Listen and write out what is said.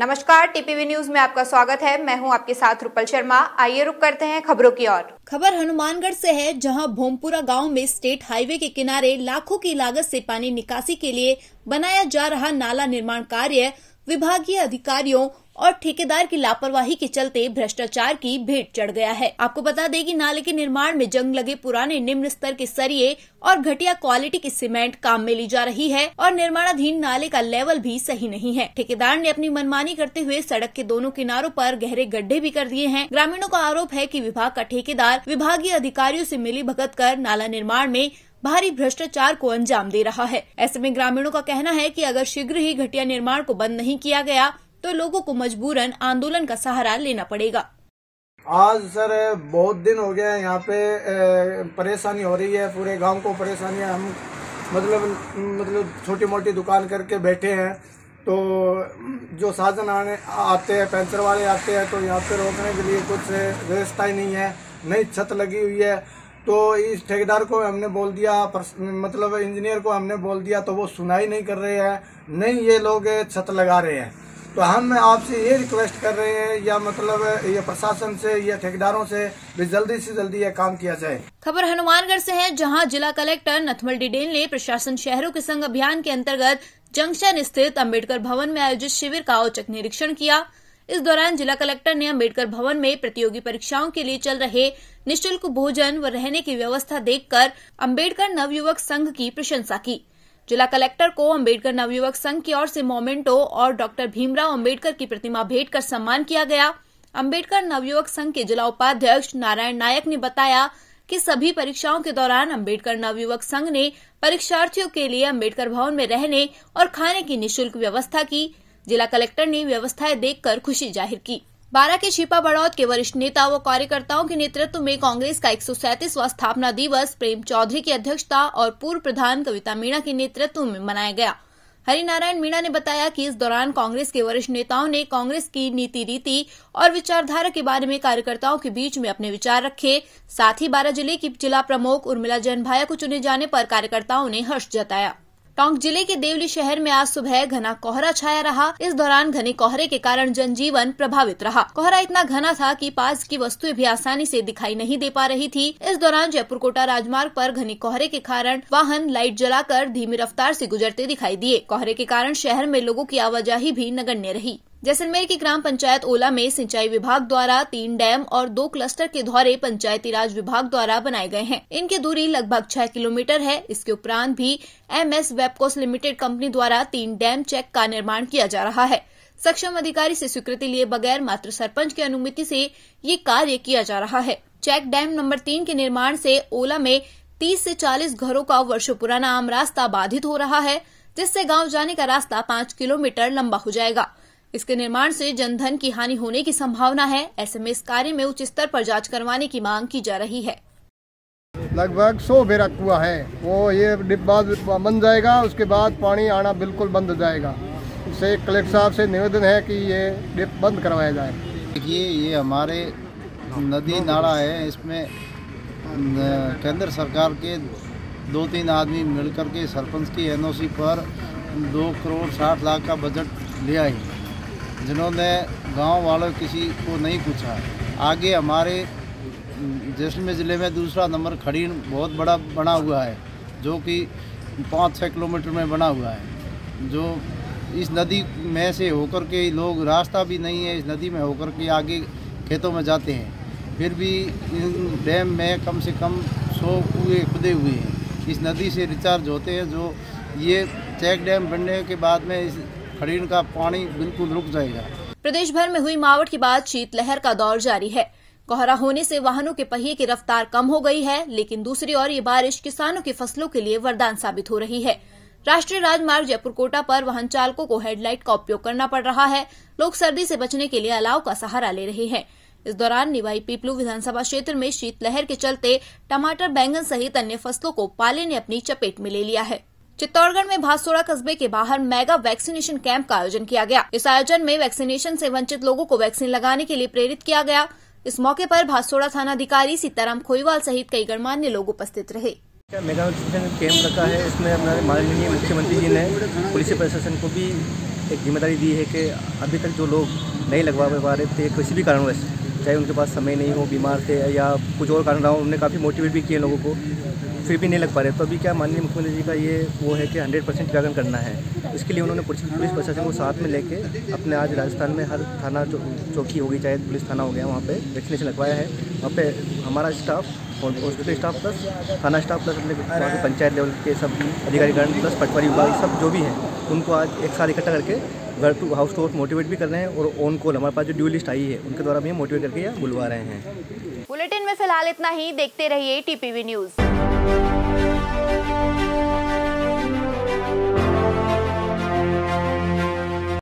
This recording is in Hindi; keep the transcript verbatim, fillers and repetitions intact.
नमस्कार, टीपीवी न्यूज में आपका स्वागत है। मैं हूं आपके साथ रूपल शर्मा। आइए रुक करते हैं खबरों की ओर। खबर हनुमानगढ़ से है, जहां भोमपुरा गांव में स्टेट हाईवे के किनारे लाखों की लागत से पानी निकासी के लिए बनाया जा रहा नाला निर्माण कार्य विभागीय अधिकारियों और ठेकेदार की लापरवाही के चलते भ्रष्टाचार की भेंट चढ़ गया है। आपको बता दें कि नाले के निर्माण में जंग लगे पुराने निम्न स्तर के सरिये और घटिया क्वालिटी की सीमेंट काम में ली जा रही है और निर्माणाधीन नाले का लेवल भी सही नहीं है। ठेकेदार ने अपनी मनमानी करते हुए सड़क के दोनों किनारों पर गहरे गड्ढे भी कर दिए हैं। ग्रामीणों का आरोप है कि विभाग का ठेकेदार विभागीय अधिकारियों से मिलीभगत कर नाला निर्माण में भारी भ्रष्टाचार को अंजाम दे रहा है। ऐसे में ग्रामीणों का कहना है कि अगर शीघ्र ही घटिया निर्माण को बंद नहीं किया गया तो लोगों को मजबूरन आंदोलन का सहारा लेना पड़ेगा। आज सर बहुत दिन हो गया है, यहाँ पे परेशानी हो रही है, पूरे गांव को परेशानी है। हम मतलब मतलब छोटी मोटी दुकान करके बैठे हैं, तो जो साधन आने आते हैं, पेंचर वाले आते हैं, तो यहाँ पे रोकने के लिए कुछ व्यवस्था ही नहीं है। नई छत लगी हुई है, तो इस ठेकेदार को हमने बोल दिया, मतलब इंजीनियर को हमने बोल दिया, तो वो सुनाई नहीं कर रहे हैं, नहीं ये लोग छत लगा रहे हैं। तो हम आपसे ये रिक्वेस्ट कर रहे हैं, या मतलब ये प्रशासन से या ठेकेदारों से भी जल्दी से जल्दी ये काम किया जाए। खबर हनुमानगढ़ से है, जहां जिला कलेक्टर नथमल डिडेल ने प्रशासन शहरों के संग अभियान के अंतर्गत जंक्शन स्थित अंबेडकर भवन में आयोजित शिविर का औचक निरीक्षण किया। इस दौरान जिला कलेक्टर ने अंबेडकर भवन में प्रतियोगी परीक्षाओं के लिए चल रहे निःशुल्क भोजन व रहने की व्यवस्था देखकर अंबेडकर नवयुवक संघ की प्रशंसा की। जिला कलेक्टर को अंबेडकर नवयुवक संघ की ओर से मोमेंटो और डॉक्टर भीमराव अंबेडकर की प्रतिमा भेंट कर सम्मान किया गया। अंबेडकर नवयुवक संघ के जिला उपाध्यक्ष नारायण नायक ने बताया कि सभी परीक्षाओं के दौरान अंबेडकर नवयुवक संघ ने परीक्षार्थियों के लिए अंबेडकर भवन में रहने और खाने की निःशुल्क व्यवस्था की। जिला कलेक्टर ने व्यवस्थाएं देखकर खुशी जाहिर की। बारह के छिपा बड़ौद के वरिष्ठ नेता व कार्यकर्ताओं के नेतृत्व में कांग्रेस का एक सौ सैंतीसवां स्थापना दिवस प्रेम चौधरी की अध्यक्षता और पूर्व प्रधान कविता मीणा के नेतृत्व में मनाया गया। हरिनारायण मीणा ने बताया कि इस दौरान कांग्रेस के वरिष्ठ नेताओं ने कांग्रेस की नीति रीति और विचारधारा के बारे में कार्यकर्ताओं के बीच में अपने विचार रखे। साथ ही बारह जिले की जिला प्रमुख उर्मिला जैन भाया को चुने जाने पर कार्यकर्ताओं ने हर्ष जताया। टोंक जिले के देवली शहर में आज सुबह घना कोहरा छाया रहा। इस दौरान घने कोहरे के कारण जनजीवन प्रभावित रहा। कोहरा इतना घना था कि पास की वस्तुएं भी आसानी से दिखाई नहीं दे पा रही थी। इस दौरान जयपुर कोटा राजमार्ग पर घने कोहरे के कारण वाहन लाइट जलाकर धीमी रफ्तार से गुजरते दिखाई दिए। कोहरे के कारण शहर में लोगों की आवाजाही भी नगण्य रही। जैसलमेर की ग्राम पंचायत ओला में सिंचाई विभाग द्वारा तीन डैम और दो क्लस्टर के धौरे पंचायती राज विभाग द्वारा बनाए गए हैं। इनकी दूरी लगभग छह किलोमीटर है। इसके उपरांत भी एमएस वेबकोस लिमिटेड कंपनी द्वारा तीन डैम चेक का निर्माण किया जा रहा है। सक्षम अधिकारी से स्वीकृति लिए बगैर मात्र सरपंच की अनुमति से ये कार्य किया जा रहा है। चेक डैम नंबर तीन के निर्माण से ओला में तीस से चालीस घरों का वर्षों पुराना आम रास्ता बाधित हो रहा है, जिससे गाँव जाने का रास्ता पाँच किलोमीटर लंबा हो जाएगा। इसके निर्माण से जनधन की हानि होने की संभावना है। ऐसे में इस कार्य में उच्च स्तर पर जांच करवाने की मांग की जा रही है। लगभग सौ बेरा कुआ है, वो ये डिब्बा बन जाएगा, उसके बाद पानी आना बिल्कुल बंद हो जाएगा। इससे कलेक्टर साहब से निवेदन है कि ये डिप बंद करवाया जाए। देखिए, ये हमारे नदी नाला है, इसमें केंद्र सरकार के दो तीन आदमी मिलकर के सरपंच की एनओसी पर दो करोड़ साठ लाख का बजट ले आई, जिन्होंने गांव वालों किसी को नहीं पूछा। आगे हमारे जैसलमेर ज़िले में दूसरा नंबर खड़ीन बहुत बड़ा बना हुआ है, जो कि पाँच छः किलोमीटर में बना हुआ है, जो इस नदी में से होकर के लोग, रास्ता भी नहीं है, इस नदी में होकर के आगे खेतों में जाते हैं। फिर भी इन डैम में कम से कम सौ कुएँ खुदे हुए हैं, इस नदी से रिचार्ज होते हैं। जो ये चेक डैम बनने के बाद में इस खड़ीन का पानी बिल्कुल रुक जाएगा। प्रदेश भर में हुई मावठ के बाद शीतलहर का दौर जारी है। कोहरा होने से वाहनों के पहिए की रफ्तार कम हो गई है, लेकिन दूसरी ओर ये बारिश किसानों की फसलों के लिए वरदान साबित हो रही है। राष्ट्रीय राजमार्ग जयपुर कोटा पर वाहन चालकों को हेडलाइट का उपयोग करना पड़ रहा है। लोग सर्दी से बचने के लिए अलाव का सहारा ले रहे हैं। इस दौरान निवाई पीपलू विधानसभा क्षेत्र में शीतलहर के चलते टमाटर, बैंगन सहित अन्य फसलों को पाले ने अपनी चपेट में ले लिया है। चित्तौड़गढ़ में भास्तोड़ा कस्बे के बाहर मेगा वैक्सीनेशन कैंप का आयोजन किया गया। इस आयोजन में वैक्सीनेशन से वंचित लोगों को वैक्सीन लगाने के लिए प्रेरित किया गया। इस मौके पर भास्तोड़ा थानाधिकारी सीताराम खोईवाल सहित कई गणमान्य लोग उपस्थित रहे। मेगा वैक्सीनेशन कैंप रखा है, इसमें हमारे माननीय मुख्यमंत्री जी ने पुलिस प्रशासन को भी एक जिम्मेदारी दी है कि अभी तक जो लोग नहीं लगवा पा रहे थे किसी भी कारणवश, चाहे उनके पास समय नहीं हो, बीमार थे या कुछ और कारण रहा हो, उन्होंने काफ़ी मोटिवेट भी किए लोगों को, फिर भी नहीं लग पा रहे। तो अभी क्या माननीय मुख्यमंत्री जी का ये वो है कि हंड्रेड परसेंट टीकाकरण करना है। इसके लिए उन्होंने पुलिस प्रशासन को साथ में लेके अपने आज राजस्थान में हर थाना चौ, चौकी होगी, चाहे पुलिस थाना हो गया, वहाँ पे वैक्सीनेशन लगवाया है। वहाँ पे हमारा स्टाफ और हॉस्पिटल स्टाफ प्लस थाना स्टाफ प्लस अपने वहाँ के पंचायत लेवल के सब अधिकारीगण प्लस पटवारी विभाग सब जो भी हैं उनको आज एक साथ इकट्ठा करके घर to house to house motivate भी कर रहे हैं और ऑन कॉल हमारे पास जो ड्यू लिस्ट आई है उनके द्वारा भी मोटिवेट करके यह बुलवा रहे हैं। बुलेटिन में फिलहाल इतना ही। देखते रहिए टीपीवी न्यूज़।